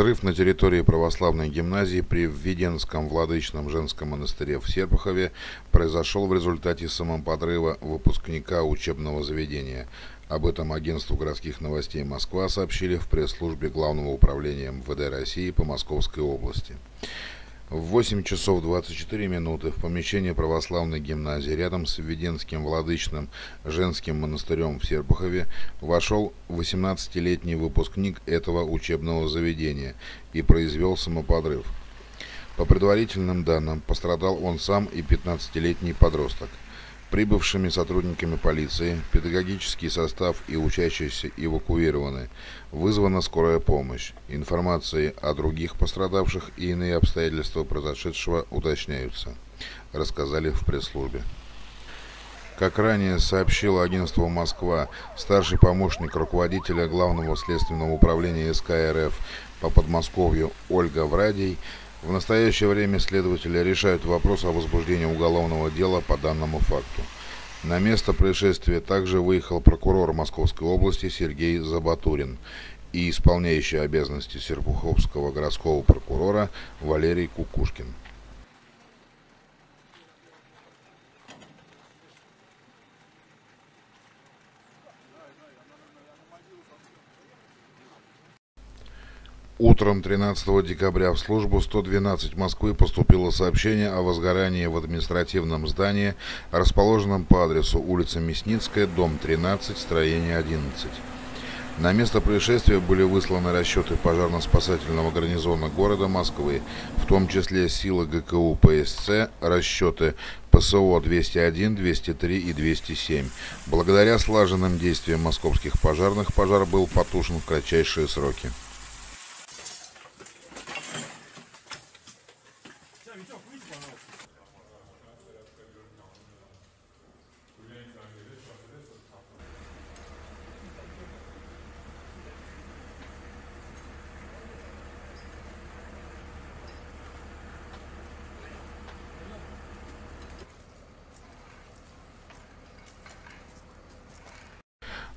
Взрыв на территории православной гимназии при Введенском владычном женском монастыре в Серпухове произошел в результате самоподрыва выпускника учебного заведения. Об этом агентству городских новостей Москва сообщили в пресс-службе Главного управления МВД России по Московской области. В 8 часов 24 минуты в помещении православной гимназии рядом с Введенским владычным женским монастырем в Серпухове вошел 18-летний выпускник этого учебного заведения и произвел самоподрыв. По предварительным данным, пострадал он сам и 15-летний подросток. Прибывшими сотрудниками полиции, педагогический состав и учащиеся эвакуированы. Вызвана скорая помощь. Информации о других пострадавших и иные обстоятельства произошедшего уточняются, рассказали в пресс-службе. Как ранее сообщило агентство «Москва», старший помощник руководителя Главного следственного управления СК РФ по Подмосковью Ольга Врадей, в настоящее время следователи решают вопрос о возбуждении уголовного дела по данному факту. На место происшествия также выехал прокурор Московской области Сергей Забатурин и исполняющий обязанности Серпуховского городского прокурора Валерий Кукушкин. Утром 13 декабря в службу 112 Москвы поступило сообщение о возгорании в административном здании, расположенном по адресу улица Мясницкая, дом 13, строение 11. На место происшествия были высланы расчеты пожарно-спасательного гарнизона города Москвы, в том числе силы ГКУ ПСЦ, расчеты ПСО 201, 203 и 207. Благодаря слаженным действиям московских пожарных пожар был потушен в кратчайшие сроки.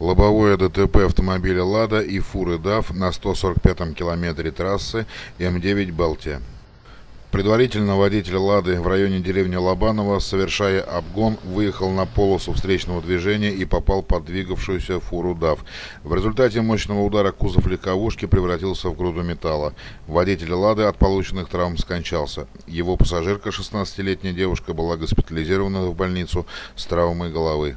Лобовое ДТП автомобиля «Лада» и фуры «ДАФ» на 145-м километре трассы М9 «Балтия». Предварительно водитель «Лады» в районе деревни Лобаново, совершая обгон, выехал на полосу встречного движения и попал под двигавшуюся фуру «ДАФ». В результате мощного удара кузов легковушки превратился в груду металла. Водитель «Лады» от полученных травм скончался. Его пассажирка, 16-летняя девушка, была госпитализирована в больницу с травмой головы.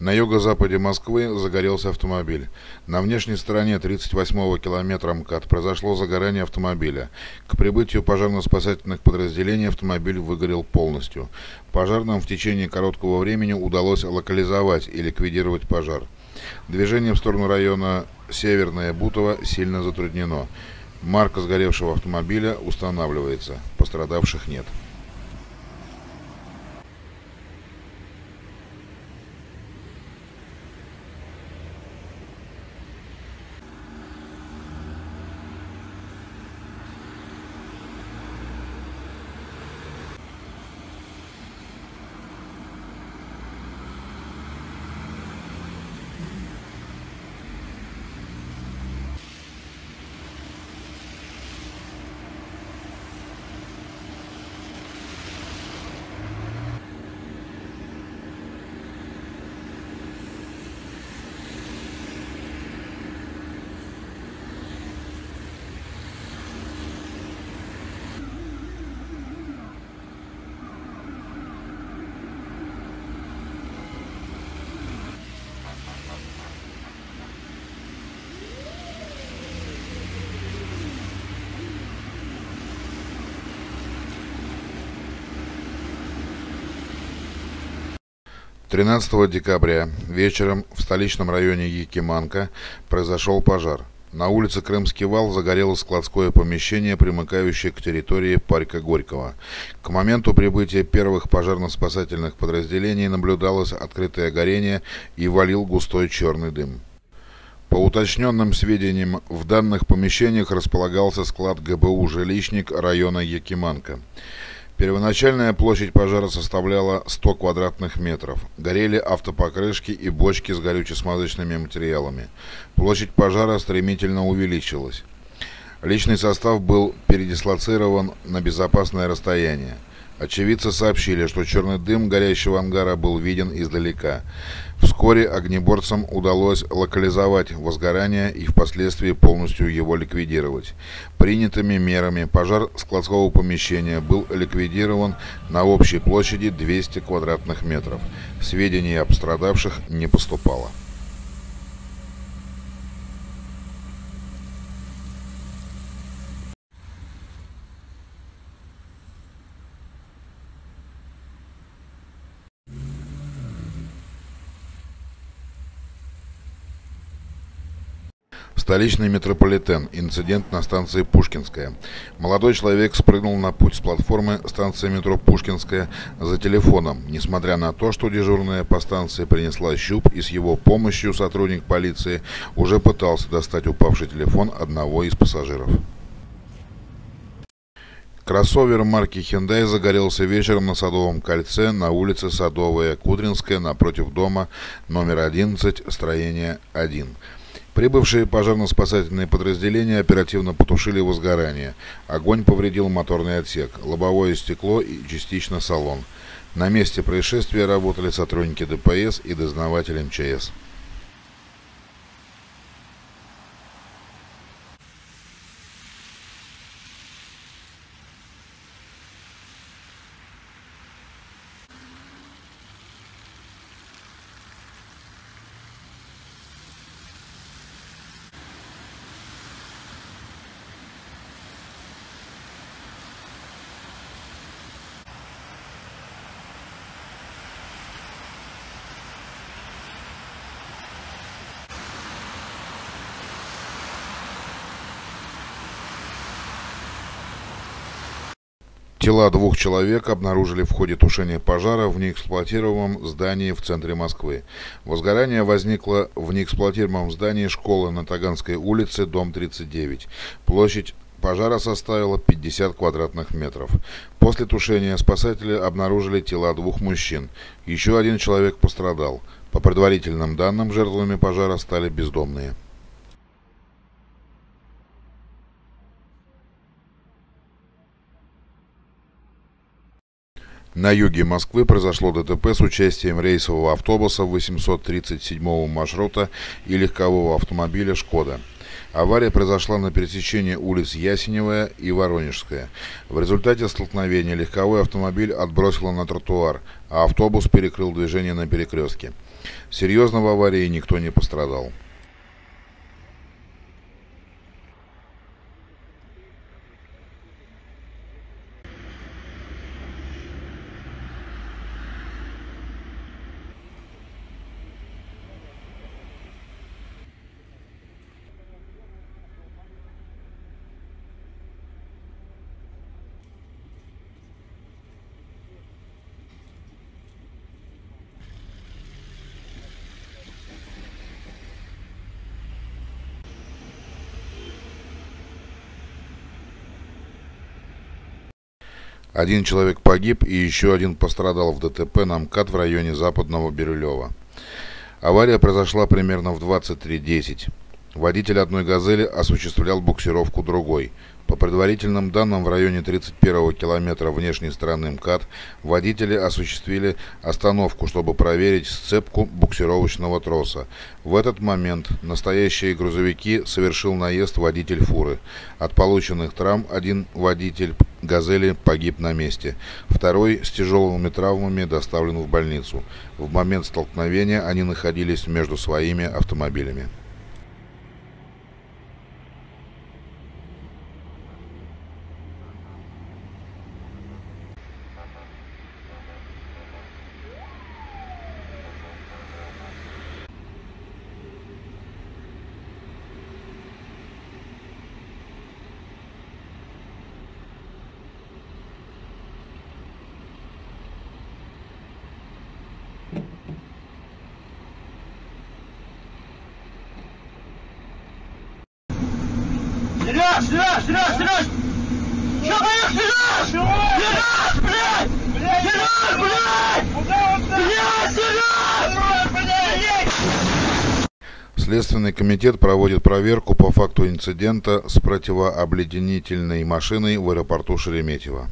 На юго-западе Москвы загорелся автомобиль. На внешней стороне 38-го километра МКАД произошло загорание автомобиля. К прибытию пожарно-спасательных подразделений автомобиль выгорел полностью. Пожарным в течение короткого времени удалось локализовать и ликвидировать пожар. Движение в сторону района Северное Бутово сильно затруднено. Марка сгоревшего автомобиля устанавливается. Пострадавших нет. С 13 декабря вечером в столичном районе Якиманка произошел пожар. На улице Крымский вал загорелось складское помещение, примыкающее к территории парка Горького. К моменту прибытия первых пожарно-спасательных подразделений наблюдалось открытое горение и валил густой черный дым. По уточненным сведениям, в данных помещениях располагался склад ГБУ «Жилищник» района Якиманка. Первоначальная площадь пожара составляла 100 квадратных метров. Горели автопокрышки и бочки с горюче-смазочными материалами. Площадь пожара стремительно увеличилась. Личный состав был передислоцирован на безопасное расстояние. Очевидцы сообщили, что черный дым горящего ангара был виден издалека. Вскоре огнеборцам удалось локализовать возгорание и впоследствии полностью его ликвидировать. Принятыми мерами пожар складского помещения был ликвидирован на общей площади 200 квадратных метров. Сведений о пострадавших не поступало. Столичный метрополитен. Инцидент на станции Пушкинская. Молодой человек спрыгнул на путь с платформы станции метро Пушкинская за телефоном, несмотря на то, что дежурная по станции принесла щуп, и с его помощью сотрудник полиции уже пытался достать упавший телефон одного из пассажиров. Кроссовер марки Hyundai загорелся вечером на Садовом кольце на улице Садовая Кудринская напротив дома номер 11, строение 1. Прибывшие пожарно-спасательные подразделения оперативно потушили возгорание. Огонь повредил моторный отсек, лобовое стекло и частично салон. На месте происшествия работали сотрудники ДПС и дознаватель МЧС. Тела двух человек обнаружили в ходе тушения пожара в неэксплуатируемом здании в центре Москвы. Возгорание возникло в неэксплуатируемом здании школы на Таганской улице, дом 39. Площадь пожара составила 50 квадратных метров. После тушения спасатели обнаружили тела двух мужчин. Еще один человек пострадал. По предварительным данным, жертвами пожара стали бездомные. На юге Москвы произошло ДТП с участием рейсового автобуса 837-го маршрута и легкового автомобиля «Шкода». Авария произошла на пересечении улиц Ясеневая и Воронежская. В результате столкновения легковой автомобиль отбросило на тротуар, а автобус перекрыл движение на перекрестке. Серьезно в аварии никто не пострадал. Один человек погиб и еще один пострадал в ДТП на МКАД в районе западного Бирюлева. Авария произошла примерно в 23:10. Водитель одной «Газели» осуществлял буксировку другой. По предварительным данным, в районе 31-го километра внешней стороны МКАД водители осуществили остановку, чтобы проверить сцепку буксировочного троса. В этот момент на стоящие грузовики совершил наезд водитель фуры. От полученных травм один водитель «Газели» погиб на месте. Второй с тяжелыми травмами доставлен в больницу. В момент столкновения они находились между своими автомобилями. Серёж! Чё, блядь, Серёж? Серёж, блядь! Серёж, блядь! Блядь, Серёж! Следственный комитет проводит проверку по факту инцидента с противообледенительной машиной в аэропорту Шереметьево.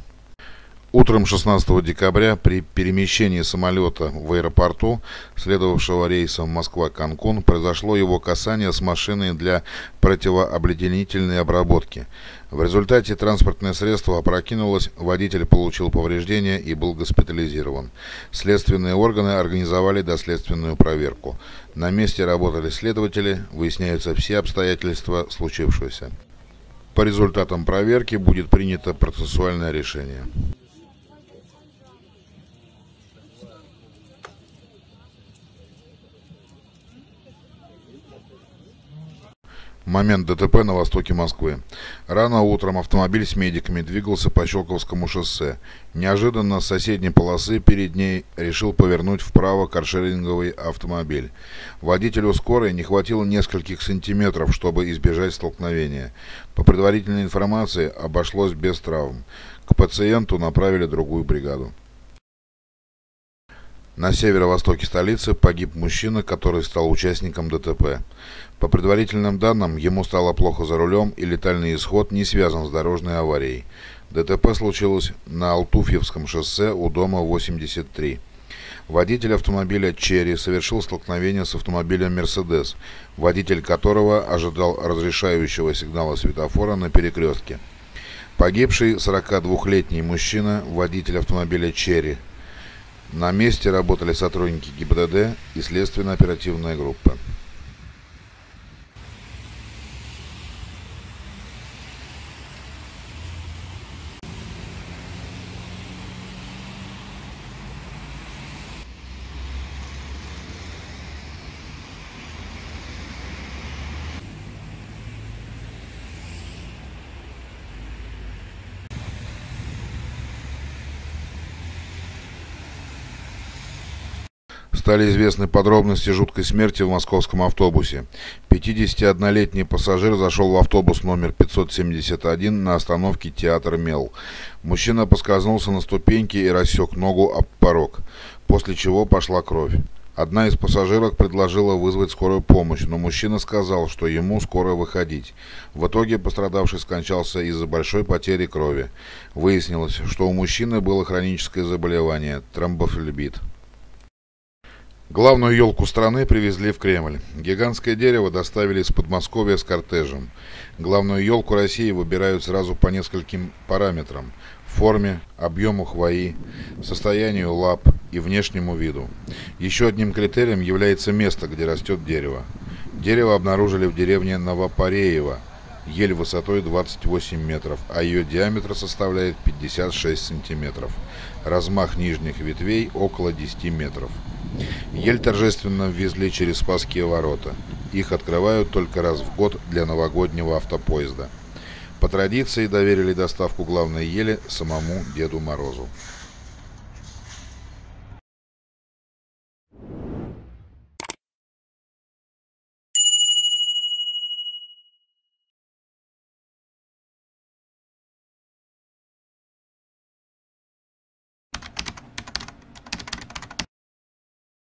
Утром 16 декабря при перемещении самолета в аэропорту, следовавшего рейсом Москва-Канкун, произошло его касание с машиной для противообледенительной обработки. В результате транспортное средство опрокинулось, водитель получил повреждения и был госпитализирован. Следственные органы организовали доследственную проверку. На месте работали следователи, выясняются все обстоятельства случившегося. По результатам проверки будет принято процессуальное решение. Момент ДТП на востоке Москвы. Рано утром автомобиль с медиками двигался по Щелковскому шоссе. Неожиданно с соседней полосы перед ней решил повернуть вправо каршеринговый автомобиль. Водителю скорой не хватило нескольких сантиметров, чтобы избежать столкновения. По предварительной информации, обошлось без травм. К пациенту направили другую бригаду. На северо-востоке столицы погиб мужчина, который стал участником ДТП. По предварительным данным, ему стало плохо за рулем и летальный исход не связан с дорожной аварией. ДТП случилось на Алтуфьевском шоссе у дома 83. Водитель автомобиля «Черри» совершил столкновение с автомобилем «Мерседес», водитель которого ожидал разрешающего сигнала светофора на перекрестке. Погибший 42-летний мужчина, водитель автомобиля «Черри». На месте работали сотрудники ГИБДД и следственно-оперативная группа. Стали известны подробности жуткой смерти в московском автобусе. 51-летний пассажир зашел в автобус номер 571 на остановке Театр Мел. Мужчина поскользнулся на ступеньке и рассек ногу об порог, после чего пошла кровь. Одна из пассажирок предложила вызвать скорую помощь, но мужчина сказал, что ему скоро выходить. В итоге пострадавший скончался из-за большой потери крови. Выяснилось, что у мужчины было хроническое заболевание – тромбофлебит. Главную елку страны привезли в Кремль. Гигантское дерево доставили из Подмосковья с кортежем. Главную елку России выбирают сразу по нескольким параметрам – форме, объему хвои, состоянию лап и внешнему виду. Еще одним критерием является место, где растет дерево. Дерево обнаружили в деревне Новопареево, ель высотой 28 метров, а ее диаметр составляет 56 сантиметров. Размах нижних ветвей около 10 метров. Ель торжественно везли через Спасские ворота. Их открывают только раз в год для новогоднего автопоезда. По традиции доверили доставку главной ели самому Деду Морозу.